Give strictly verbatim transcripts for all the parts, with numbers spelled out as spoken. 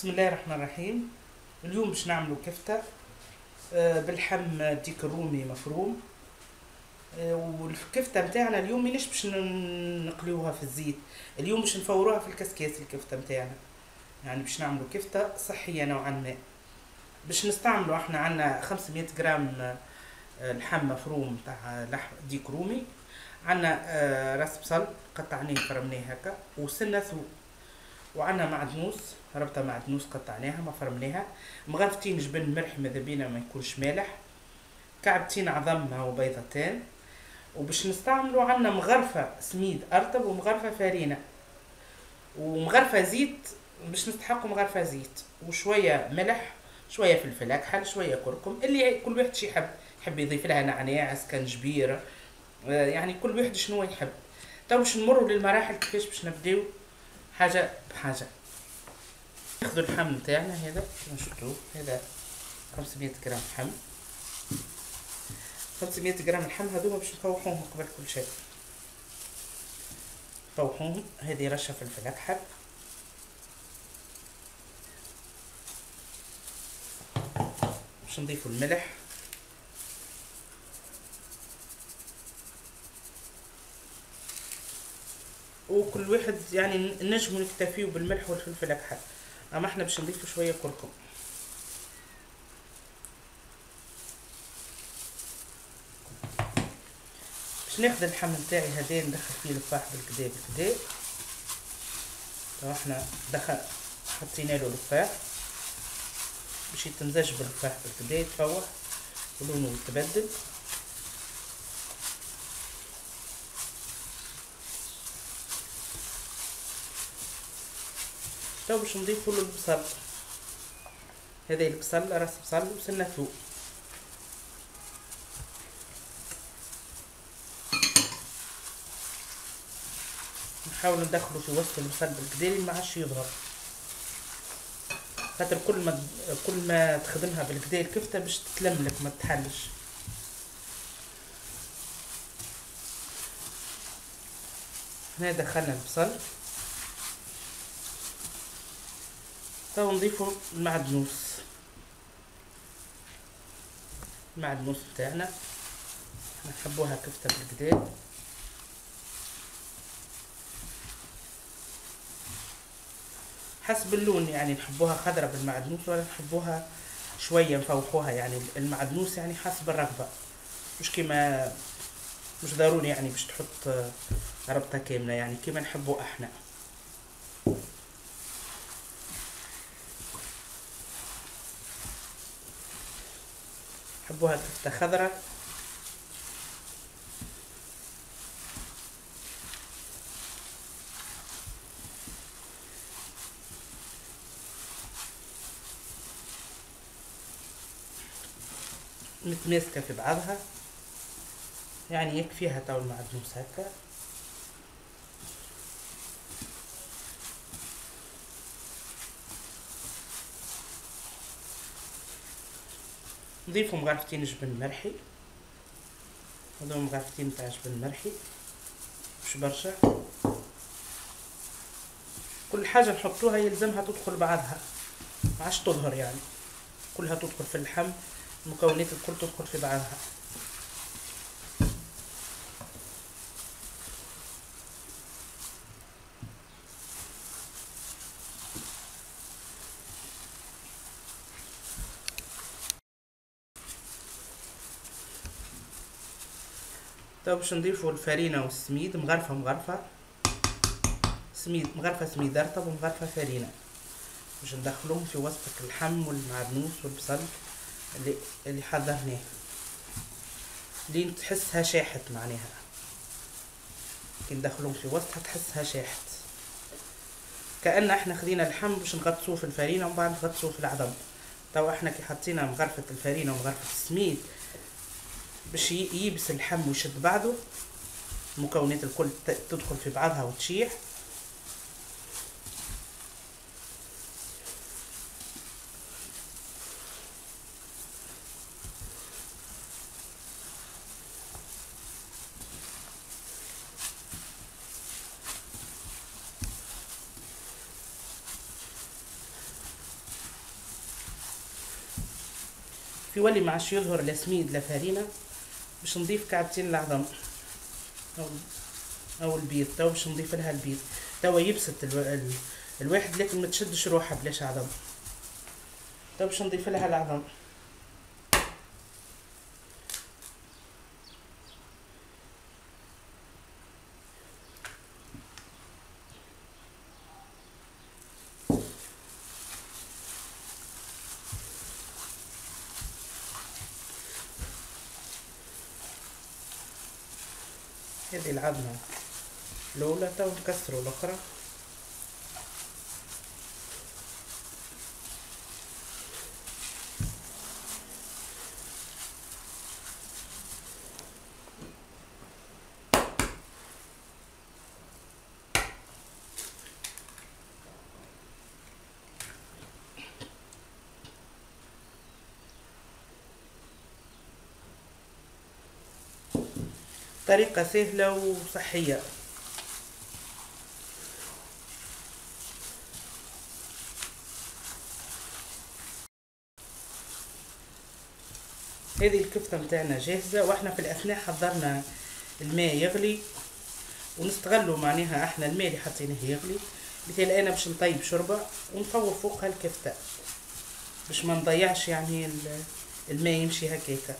بسم الله الرحمن الرحيم. اليوم باش نعملوا كفته باللحم ديك الرومي مفروم. والكفته نتاعنا اليوم مانيش باش نقليوها في الزيت، اليوم باش نفوروها في الكسكاس. الكفته نتاعنا يعني باش نعملوا كفته صحيه نوعا ما. باش نستعملوا احنا عندنا خمسمية غرام لحم مفروم تاع لحم ديك رومي، عندنا راس بصل قطعناه فرمناه هكا، وسنه ثوم، وعنا معدنوس ربطه معدنوس قطعناها ما فرمناها، مغرفتين جبن ملح ماذا بينا ما يكونش مالح، كعبتين عظمها وبيضتان. وباش نستعملوا عنا مغرفه سميد ارطب ومغرفه فارينه ومغرفه زيت، باش نستحقوا مغرفه زيت وشويه ملح، شويه فلفل اكحل، شويه كركم، اللي كل واحد شي يحب يحب يضيف لها نعناع سكنجبير، يعني كل واحد شنو يحب. تو باش نمروا للمراحل كيفاش باش نبداو حاجه بحاجه. ناخذوا اللحم نتاعنا هذا، نشدوه، هذا خمسمية غرام لحم، خمسمية غرام لحم هذوما باش نطوحوهم قبل كل شيء، نطوحوهم. هذه رشه فلفل اكحل، باش نضيفوا الملح، وكل واحد يعني نجمو نكتفيو بالملح والفلفل الاكحل، اما احنا باش نضيفو شويه كركم. باش ناخذ اللحم نتاعي هذا ندخل فيه لفاح بالكدا بالكدا، تو احنا دخل حطينا له لفاح باش يتمزج باللفاح بالكدا، يتفوح ولونه يتبدل. تو باش نضيفو البصل، هذا البصل راس بصل وسنه ثوم، نحاول ندخلو في وسط البصل بالكدا ما عادش يظهر، خاطر كل ما كل ما تخدمها بالكدا الكفته باش تتلملك ما تتحلش. هنا دخلنا البصل، تو نضيفو المعدنوس، المعدنوس تاعنا احنا نحبوها كفته بالكدا، حسب اللون يعني نحبوها خضرة بالمعدنوس ولا نحبوها شويه نفوحوها، يعني المعدنوس يعني حسب الرغبه، مش كيما مش ضروري يعني باش تحط ربطه كامله، يعني كيما نحبو احنا. نحبوها كفته خضرة، متماسكة في بعضها، يعني يكفيها تو المعدنوس هكا. نضيفو مغرفتين جبن مرحي، هذو مغرفتين تاع جبن مرحي مش برشا. كل حاجه نحطوها يلزمها تدخل بعضها، ما عادش تظهر، يعني كلها تدخل في اللحم، المكونات الكل تدخل في بعضها. تو باش نضيفو الفرينه والسميد، مغرفه مغرفه سميد، مغرفه سميد رطب ومغرفه فرينه، باش ندخلوهم في وسط اللحم والمعدنوس والبصل اللي اللي حضرناه لين تحسها شاحت، معناها كي ندخلوهم في وسطها تحسها شاحت، كأن احنا خدينا اللحم باش نغطسوه في الفرينه ومن بعد نغطسوه في العظم. تو احنا كي حطينا مغرفه الفرينه ومغرفه السميد باش يبس اللحم ويشد بعضه، المكونات الكل تدخل في بعضها وتشيح. كيولي معاش يظهر لا سميد لا فرينه، باش نضيف كعبتين العظم او او البيض. تو باش نضيف لها البيض، تو يبسط الو... الواحد لكن ما تشدش روحها بلاش عظم. تو باش نضيف لها العظم، هذه العظمة الأولى. تو نكسرو الأخرى، طريقة سهلة وصحية. هذه الكفتة متاعنا جاهزة، واحنا في الأثناء حضرنا الماء يغلي ونستغلوا معناها احنا الماء اللي حطيناه يغلي. مثال انا باش نطيب شوربة ونطوب فوقها الكفتة باش ما نضيعش يعني الماء يمشي هكاكا.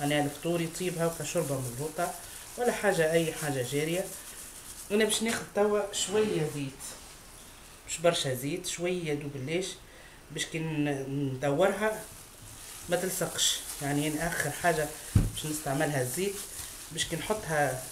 انا الفطور يطيبها كشوربه مضبوطه ولا حاجه، اي حاجه جاريه. انا باش ناخذ توا شويه زيت، مش برشا زيت، شويه دوب الليش باش كي ندورها ما تلصقش. يعني ناخر حاجه باش نستعملها الزيت باش كي نحطها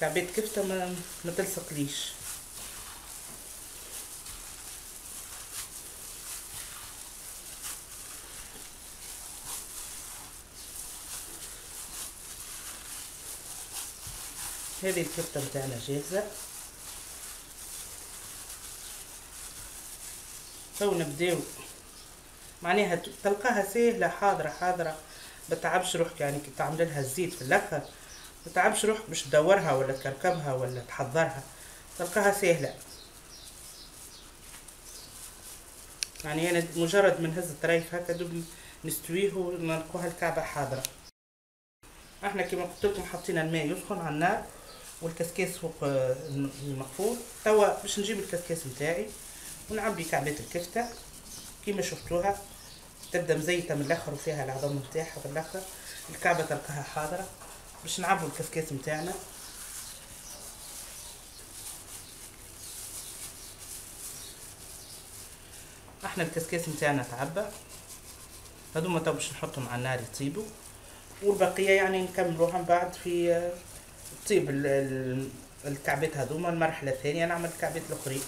كعبات كفته ما, ما تلصق ليش. هذه الكفتة متاعنا جاهزة، تو نبداو معناها تلقاها سهلة حاضرة حاضرة، متعبش روحك. يعني كي تعمل لها الزيت في الأخر متعبش روحك باش تدورها ولا تكركبها ولا تحضرها، تلقاها سهلة. يعني أنا مجرد من هز الطريف هكا دوب نستويه ونلقوها الكعبة حاضرة. احنا كيما قلتلكم حطينا الماء يسخن على النار والكسكاس فوق المقفول. توا باش نجيب الكسكاس نتاعي ونعبي كعبات الكفته كيما شفتوها، تبدا مزيته من الاخر وفيها العظم نتاعها في الاخر، الكعبه تلقاها حاضره. باش نعبو الكسكاس نتاعنا، احنا الكسكاس نتاعنا تعبى، هذوما تو باش نحطهم على النار يطيبوا، والبقيه يعني نكملوها من بعد في طيب الكعبات هذوما. المرحله الثانيه نعمل الكعبات الاخرين.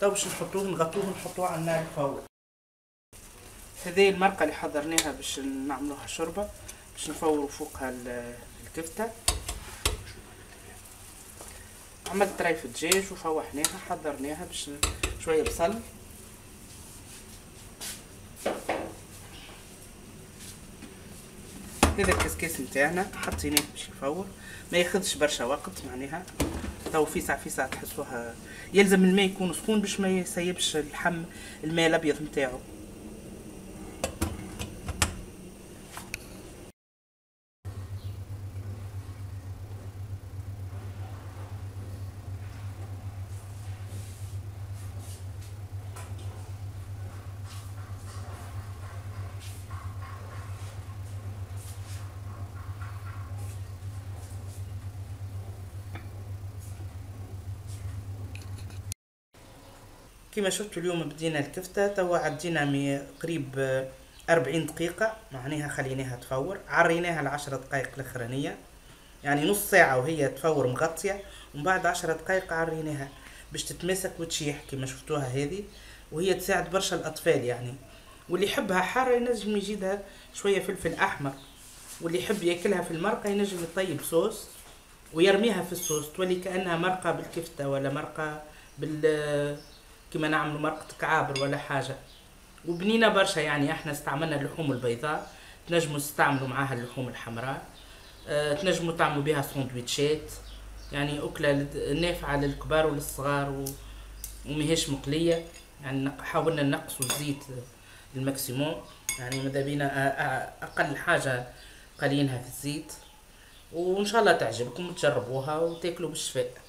تو باش نحطوه نغطوه ونحطوه على النار الفوق. هذه المرقه اللي حضرناها باش نعملوها شوربه، باش نفوروا فوقها الكفته. عملت طريف دجاج وفوحناها حضرناها باش شويه بصل، هذا الكسكاس نتاعنا حطيناه باش يفور، ما ياخذش برشا وقت. معناها تو فيسع فيسع تحسوها، يلزم الماء يكون سخون باش ما يسيبش اللحم الماء الابيض نتاعو. كما شفتوا اليوم بدينا الكفته، توا عدينا من قريب أربعين دقيقه، معناها خليناها تفور، عريناها لعشر دقائق الاخرانيه، يعني نص ساعه وهي تفور مغطيه، ومن بعد عشر دقائق عريناها باش تتماسك وتشيح كما شفتوها هذه. وهي تساعد برشا الاطفال، يعني واللي يحبها حاره ينجم يجيبها شويه فلفل احمر، واللي يحب ياكلها في المرقه ينجم يطيب صوص ويرميها في الصوص، تولي كانها مرقه بالكفته ولا مرقه بال كما نعملوا مرقة كعابر ولا حاجة. وبنينا برشا، يعني احنا استعملنا اللحوم البيضاء، تنجموا تستعملوا معاها اللحوم الحمراء، اه تنجموا تعملوا بها سندويتشات، يعني أكلة نافعة للكبار وللصغار و... ومهيش مقلية. يعني حاولنا نقصوا الزيت الماكسيموم، يعني ماذا بينا اقل حاجه قليلها في الزيت، وان شاء الله تعجبكم وتجربوها وتاكلوا بالشفاء.